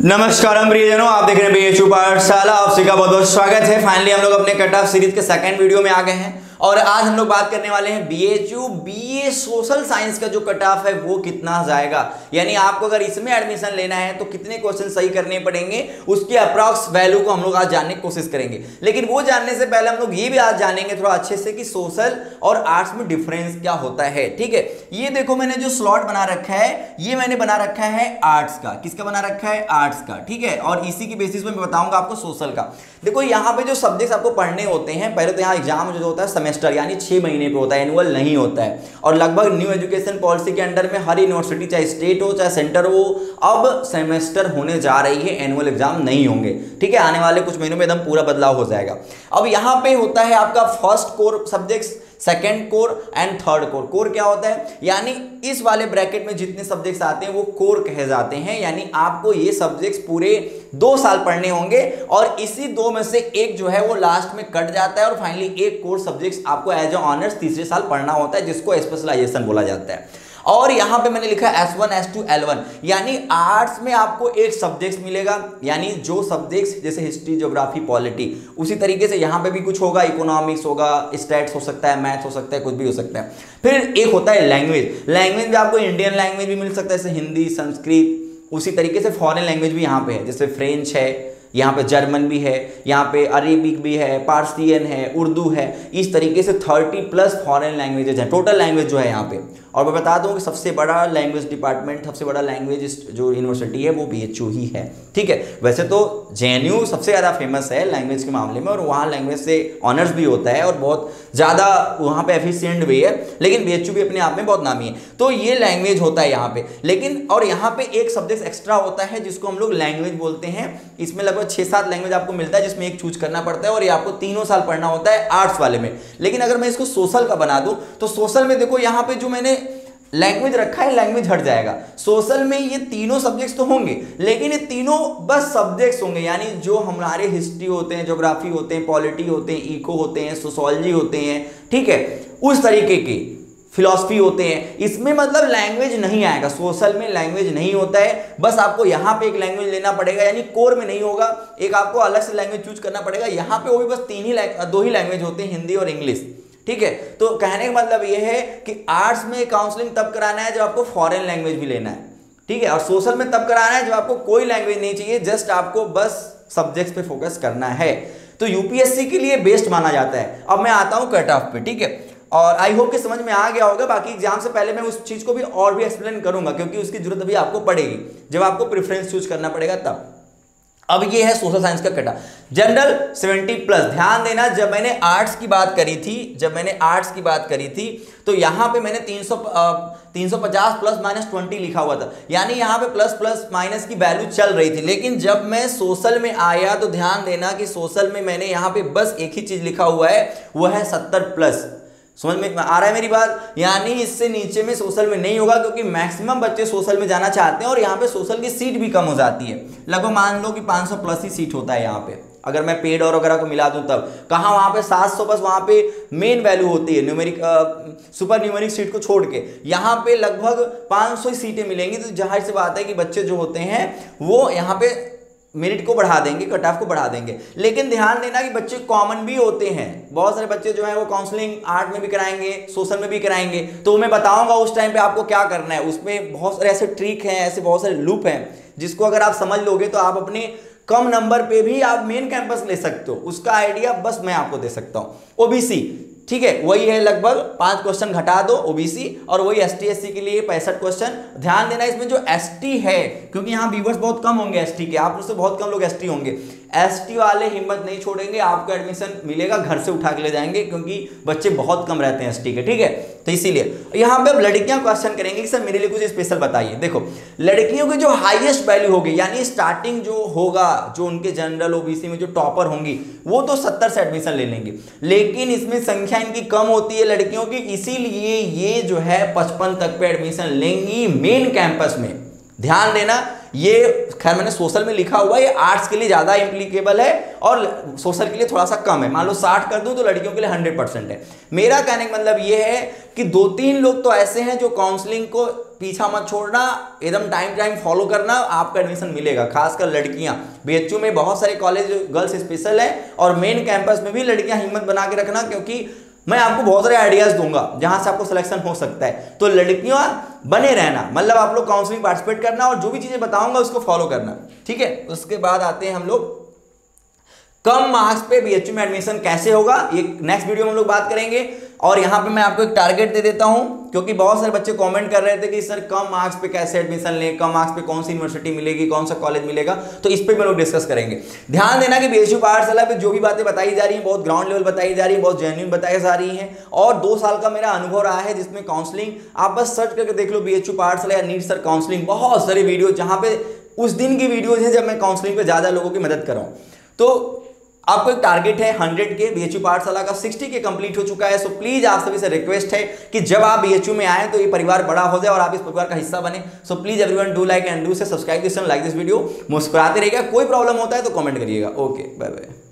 नमस्कार प्रियजनों, आप देख रहे हैं BHU पाठशाला। आप सभी का बहुत बहुत स्वागत है। फाइनली हम लोग अपने कट ऑफ सीरीज के सेकंड वीडियो में आ गए हैं और आज हम लोग बात करने वाले हैं BA सोशल साइंस का जो कट ऑफ है वो कितना जाएगा, यानी आपको अगर इसमें एडमिशन लेना है तो कितने क्वेश्चन सही करने पड़ेंगे, उसकी अप्रॉक्स वैल्यू को हम लोग आज जानने की कोशिश करेंगे। लेकिन वो जानने से पहले हम लोग ये भी आज जानेंगे थोड़ा अच्छे से कि सोशल और आर्ट्स में डिफरेंस क्या होता है। ठीक है, ये देखो मैंने जो स्लॉट बना रखा है ये मैंने बना रखा है आर्ट्स का। किसका बना रखा है? आर्ट्स का। ठीक है, और इसी की बेसिस पे मैं बताऊंगा आपको सोशल का। देखो यहाँ पे जो सब्जेक्ट्स आपको पढ़ने होते हैं, पहले तो यहाँ एग्जाम जो होता है सेमेस्टर यानी 6 महीने पे होता है, एनुअल नहीं होता है। और लगभग न्यू एजुकेशन पॉलिसी के अंडर में हर यूनिवर्सिटी चाहे स्टेट हो चाहे सेंटर हो अब सेमेस्टर होने जा रही है, एनुअल एग्जाम नहीं होंगे। ठीक है, आने वाले कुछ महीनों में एकदम पूरा बदलाव हो जाएगा। अब यहाँ पे होता है आपका first core subjects, second core and third core. Core क्या होता है? यानी इस वाले ब्रैकेट में जितने सब्जेक्ट्स आते हैं वो कोर कहे जाते हैं, यानी आपको ये सब्जेक्ट्स पूरे 2 साल पढ़ने होंगे और इसी 2 में से एक जो है वो लास्ट में कट जाता है और फाइनली एक कोर सब्जेक्ट्स आपको एज ए ऑनर्स तीसरे साल पढ़ना होता है, जिसको स्पेशलाइजेशन बोला जाता है। और यहाँ पे मैंने लिखा है S1, S2, L1, यानी आर्ट्स में आपको 8 सब्जेक्ट्स मिलेगा, यानी जो सब्जेक्ट्स जैसे हिस्ट्री, ज्योग्राफी, पॉलिटी, उसी तरीके से यहाँ पे भी कुछ होगा, इकोनॉमिक्स होगा, स्टैट्स हो सकता है, मैथ्स हो सकता है, कुछ भी हो सकता है। फिर एक होता है लैंग्वेज। लैंग्वेज में आपको इंडियन लैंग्वेज भी मिल सकता है जैसे हिंदी, संस्कृत, उसी तरीके से फॉरेन लैंग्वेज भी यहाँ पे है, जैसे फ्रेंच है, यहाँ पे जर्मन भी है, यहाँ पे अरेबिक भी है, पारसियन है, उर्दू है। इस तरीके से 30+ फॉरेन लैंग्वेजेज हैं, टोटल लैंग्वेज जो है यहाँ पे। और मैं बता दूँ कि सबसे बड़ा लैंग्वेज डिपार्टमेंट, सबसे बड़ा लैंग्वेज जो यूनिवर्सिटी है वो BHU ही है। ठीक है, वैसे तो JNU सबसे ज़्यादा फेमस है लैंग्वेज के मामले में और वहाँ लैंग्वेज से ऑनर्स भी होता है और बहुत ज़्यादा वहाँ पे एफिशिएंट भी है, लेकिन BHU भी अपने आप में बहुत नामी है। तो ये लैंग्वेज होता है यहाँ पे। लेकिन और यहाँ पे एक सब्जेक्ट एक्स्ट्रा होता है जिसको हम लोग लैंग्वेज बोलते हैं। इसमें लगभग 6-7 लैंग्वेज आपको मिलता है जिसमें एक चूज करना पड़ता है और ये आपको 3 साल पढ़ना होता है आर्ट्स वाले में। लेकिन अगर मैं इसको सोशल का बना दूँ तो सोशल में देखो यहाँ पे जो मैंने लैंग्वेज रखा है लैंग्वेज हट जाएगा। सोशल में ये 3 सब्जेक्ट्स तो होंगे लेकिन ये 3 बस सब्जेक्ट्स होंगे, यानी जो हमारे हिस्ट्री होते हैं, ज्योग्राफी होते हैं, पॉलिटी होते हैं, इको होते हैं, सोशोलॉजी होते हैं, ठीक है, उस तरीके के फिलॉसफी होते हैं, इसमें मतलब लैंग्वेज नहीं आएगा। सोशल में लैंग्वेज नहीं होता है, बस आपको यहाँ पे एक लैंग्वेज लेना पड़ेगा, यानी कोर में नहीं होगा, एक आपको अलग से लैंग्वेज चूज करना पड़ेगा। यहाँ पे वो भी बस 2 ही लैंग्वेज होते हैं, हिंदी और इंग्लिश। ठीक है, तो कहने का मतलब ये है कि आर्ट्स में काउंसलिंग तब कराना है जब आपको फॉरेन लैंग्वेज भी लेना है, ठीक है, और सोशल में तब कराना है जब आपको कोई लैंग्वेज नहीं चाहिए, जस्ट आपको बस सब्जेक्ट्स पे फोकस करना है। तो यूपीएससी के लिए बेस्ट माना जाता है। अब मैं आता हूँ कट ऑफ पे। ठीक है, और आई होप कि समझ में आ गया होगा। बाकी एग्जाम से पहले मैं उस चीज़ को भी और भी एक्सप्लेन करूंगा क्योंकि उसकी जरूरत अभी आपको पड़ेगी जब आपको प्रेफरेंस चूज करना पड़ेगा तब। अब ये है सोशल साइंस का कटा। जनरल 70+। ध्यान देना, जब मैंने आर्ट्स की बात करी थी तो यहाँ पे मैंने 350 +-20 लिखा हुआ था, यानी यहाँ पे प्लस माइनस की वैल्यू चल रही थी। लेकिन जब मैं सोशल में आया तो ध्यान देना कि सोशल में मैंने यहाँ पे बस एक ही चीज़ लिखा हुआ है, वह है 70+। समझ में आ रहा है मेरी बात? यानी इससे नीचे में सोशल में नहीं होगा क्योंकि मैक्सिमम बच्चे सोशल में जाना चाहते हैं और यहाँ पे सोशल की सीट भी कम हो जाती है, लगभग मान लो कि 500+ ही सीट होता है यहाँ पे, अगर मैं पेड और वगैरह को मिला दूं तब। कहाँ वहाँ पे 700 बस वहाँ पे मेन वैल्यू होती है, न्यूमेरिक सुपर न्यूमेरिक सीट को छोड़ के यहाँ पे लगभग 500 सीटें मिलेंगी। तो जाहिर सी बात है कि बच्चे जो होते हैं वो यहाँ पे मेरिट को बढ़ा देंगे, कट ऑफ को बढ़ा देंगे। लेकिन ध्यान देना कि बच्चे कॉमन भी होते हैं, बहुत सारे बच्चे जो हैं वो काउंसलिंग आर्ट में भी कराएंगे, सोशल में भी कराएंगे। तो मैं बताऊंगा उस टाइम पे आपको क्या करना है। उसमें बहुत सारे ऐसे ट्रिक हैं, ऐसे बहुत सारे लूप हैं जिसको अगर आप समझ लोगे तो आप अपने कम नंबर पे भी आप मेन कैंपस ले सकते हो। उसका आइडिया बस मैं आपको दे सकता हूँ। OBC, ठीक है, वही है, लगभग 5 क्वेश्चन घटा दो OBC, और वही ST SC के लिए 65 क्वेश्चन। ध्यान देना इसमें जो ST है, क्योंकि यहाँ व्यूवर्स बहुत कम होंगे ST के, आप उससे बहुत कम लोग ST होंगे। ST वाले हिम्मत नहीं छोड़ेंगे, आपको एडमिशन मिलेगा, घर से उठा के ले जाएंगे क्योंकि बच्चे बहुत कम रहते हैं ST के। ठीक है, तो इसीलिए यहाँ पे अब लड़कियाँ क्वेश्चन करेंगे कि सर मेरे लिए कुछ स्पेशल बताइए। देखो, लड़कियों की जो हाईएस्ट वैल्यू होगी, यानी स्टार्टिंग जो होगा, जो उनके जनरल OBC में जो टॉपर होंगी वो तो 70 से एडमिशन ले लेंगे, लेकिन इसमें संख्या इनकी कम होती है लड़कियों की, इसीलिए ये जो है 55 तक पे एडमिशन लेंगी मेन कैंपस में। ध्यान देना, ये खैर मैंने सोशल में लिखा हुआ है, ये आर्ट्स के लिए ज़्यादा इम्प्लीकेबल है और सोशल के लिए थोड़ा सा कम है। मान लो 60 कर दूँ तो लड़कियों के लिए 100% है। मेरा कहने का मतलब ये है कि 2-3 लोग तो ऐसे हैं जो काउंसलिंग को पीछा मत छोड़ना, एकदम टाइम फॉलो करना, आपका एडमिशन मिलेगा। खासकर लड़कियां, बीएचयू में बहुत सारे कॉलेज गर्ल्स स्पेशल है और मेन कैंपस में भी लड़कियां हिम्मत बना के रखना, क्योंकि मैं आपको बहुत सारे आइडियाज दूंगा जहां से आपको सिलेक्शन हो सकता है। तो लड़कियां बने रहना, मतलब आप लोग काउंसलिंग पार्टिसिपेट करना और जो भी चीजें बताऊंगा उसको फॉलो करना, ठीक है। उसके बाद आते हैं हम लोग कम मार्क्स पे बीएचयू में एडमिशन कैसे होगा, ये नेक्स्ट वीडियो में हम लोग बात करेंगे। और यहाँ पे मैं आपको एक टारगेट दे देता हूँ, क्योंकि बहुत सारे बच्चे कमेंट कर रहे थे कि सर कम मार्क्स पे कैसे एडमिशन लें, कम मार्क्स पे कौन सी यूनिवर्सिटी मिलेगी, कौन सा कॉलेज मिलेगा, तो इस पर हम लोग डिस्कस करेंगे। ध्यान देना कि बीएचयू पाठशाला पे जो भी बातें बताई जा रही हैं बहुत ग्राउंड लेवल बताई जा रही है, बहुत जेन्युइन बताई जा रही है। और 2 साल का मेरा अनुभव रहा है जिसमें काउंसलिंग, आप बस सर्च करके देख लो बीएचयू पाठशाला या नीट सर काउंसलिंग, बहुत सारी वीडियो जहाँ पे उस दिन की वीडियोज हैं जब मैं काउंसलिंग पर ज़्यादा लोगों की मदद कर रहा हूँ। तो आपको एक टारगेट है 100 के, बीएचयू पाठशाला का 60 के कंप्लीट हो चुका है। सो प्लीज आप सभी से रिक्वेस्ट है कि जब आप बीएचयू में आए तो ये परिवार बड़ा हो जाए और आप इस परिवार का हिस्सा बने। So please everyone do like and do से subscribe this channel, like this video, मुस्कुराते रहिएगा, कोई प्रॉब्लम होता है तो कमेंट करिएगा। Okay, bye bye.